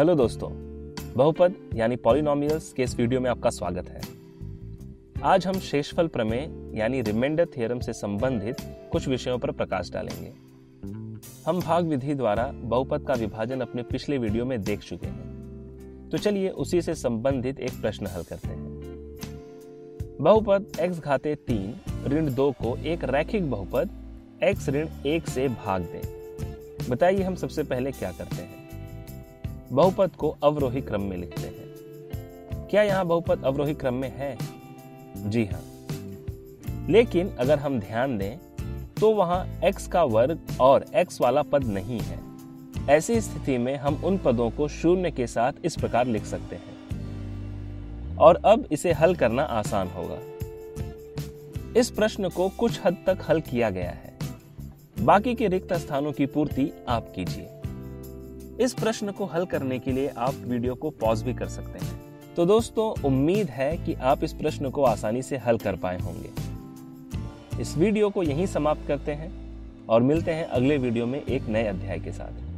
Hello दोस्तों, बहुपद यानी पॉलिनोमियल्स के इस वीडियो में आपका स्वागत है। आज हम शेषफल प्रमेय यानी रिमाइंडर थ्योरम से संबंधित कुछ विषयों पर प्रकाश डालेंगे। हम भाग विधि द्वारा बहुपद का विभाजन अपने पिछले वीडियो में देख चुके हैं, तो चलिए उसी से संबंधित एक प्रश्न हल करते हैं। बहुपद x घाते 3 ऋण 2 को एक रैखिक बहुपद x ऋण 1 से भाग दें। बताइए हम सबसे पहले क्या करते हैं। बहुपद को अवरोही क्रम में लिखते हैं। क्या यहाँ बहुपद अवरोही क्रम में है? जी हाँ, लेकिन अगर हम ध्यान दें तो वहाँ x का वर्ग और x वाला पद नहीं है। ऐसी स्थिति में हम उन पदों को शून्य के साथ इस प्रकार लिख सकते हैं और अब इसे हल करना आसान होगा। इस प्रश्न को कुछ हद तक हल किया गया है, बाकी के रिक्त स्थानों की पूर्ति आप कीजिए। इस प्रश्न को हल करने के लिए आप वीडियो को पॉज भी कर सकते हैं। तो दोस्तों, उम्मीद है कि आप इस प्रश्न को आसानी से हल कर पाए होंगे। इस वीडियो को यहीं समाप्त करते हैं और मिलते हैं अगले वीडियो में एक नए अध्याय के साथ।